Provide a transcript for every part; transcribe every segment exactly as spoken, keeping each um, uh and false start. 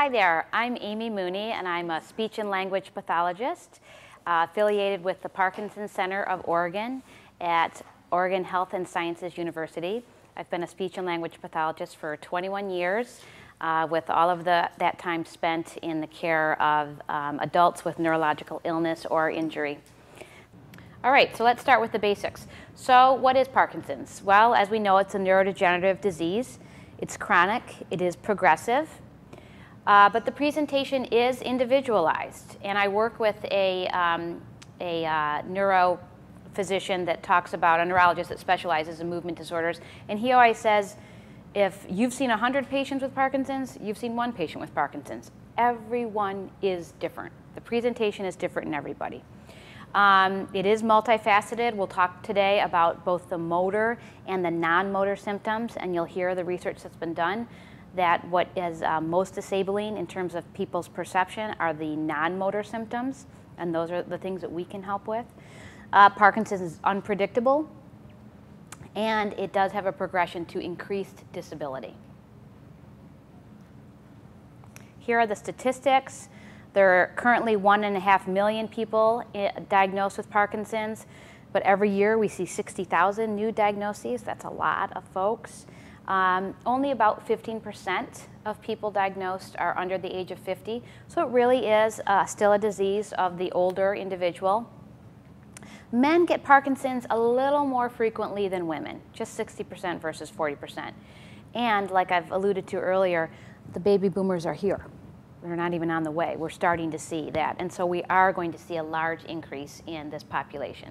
Hi there, I'm Amy Mooney and I'm a speech and language pathologist uh, affiliated with the Parkinson's Center of Oregon at Oregon Health and Sciences University. I've been a speech and language pathologist for twenty-one years uh, with all of the, that time spent in the care of um, adults with neurological illness or injury. All right, so let's start with the basics. So what is Parkinson's? Well, as we know, it's a neurodegenerative disease. It's chronic, it is progressive. Uh, but the presentation is individualized, and I work with a, um, a uh, neurophysician that talks about, a neurologist that specializes in movement disorders, and he always says, if you've seen one hundred patients with Parkinson's, you've seen one patient with Parkinson's. Everyone is different. The presentation is different in everybody. Um, it is multifaceted. We'll talk today about both the motor and the non-motor symptoms, and you'll hear the research that's been done. That what is uh, most disabling in terms of people's perception are the non-motor symptoms, and those are the things that we can help with. Uh, Parkinson's is unpredictable, and it does have a progression to increased disability. Here are the statistics. There are currently one and a half million people diagnosed with Parkinson's, but every year we see sixty thousand new diagnoses. That's a lot of folks. Um, only about fifteen percent of people diagnosed are under the age of fifty, so it really is uh, still a disease of the older individual. Men get Parkinson's a little more frequently than women, just sixty percent versus forty percent. And like I've alluded to earlier, the baby boomers are here. They're not even on the way. We're starting to see that, and so we are going to see a large increase in this population.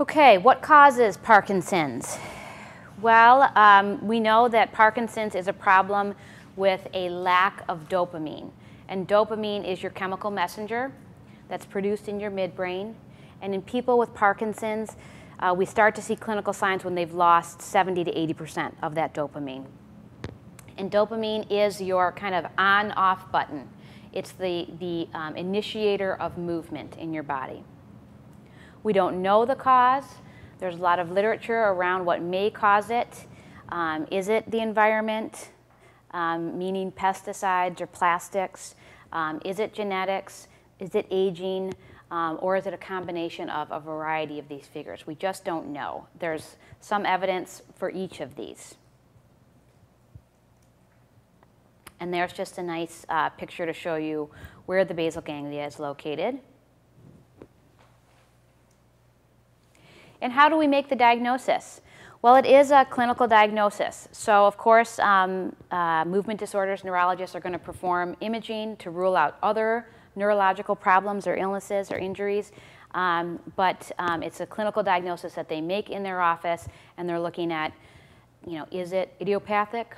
Okay, what causes Parkinson's? Well, um, we know that Parkinson's is a problem with a lack of dopamine. And dopamine is your chemical messenger that's produced in your midbrain. And in people with Parkinson's, uh, we start to see clinical signs when they've lost seventy to eighty percent of that dopamine. And dopamine is your kind of on-off button. It's the, the um, initiator of movement in your body. We don't know the cause. There's a lot of literature around what may cause it. Um, is it the environment, um, meaning pesticides or plastics? Um, is it genetics? Is it aging? Um, or is it a combination of a variety of these figures? We just don't know. There's some evidence for each of these. And there's just a nice uh, picture to show you where the basal ganglia is located. And how do we make the diagnosis? Well, it is a clinical diagnosis. So, of course, um, uh, movement disorders, neurologists are going to perform imaging to rule out other neurological problems or illnesses or injuries. Um, but um, it's a clinical diagnosis that they make in their office, and they're looking at, you know, is it idiopathic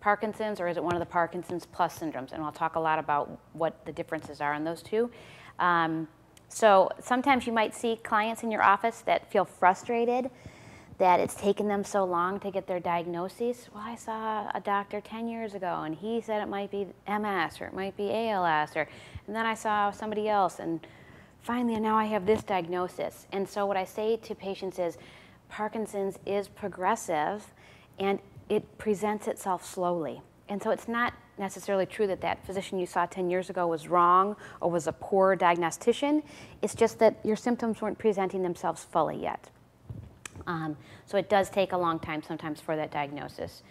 Parkinson's or is it one of the Parkinson's plus syndromes? And I'll talk a lot about what the differences are in those two. Um, So sometimes you might see clients in your office that feel frustrated that it's taken them so long to get their diagnoses. Well, I saw a doctor ten years ago and he said it might be M S or it might be A L S, or, and then I saw somebody else and finally now I have this diagnosis. And so what I say to patients is Parkinson's is progressive and it presents itself slowly. And so it's not necessarily true that that physician you saw ten years ago was wrong or was a poor diagnostician. It's just that your symptoms weren't presenting themselves fully yet. Um, so it does take a long time sometimes for that diagnosis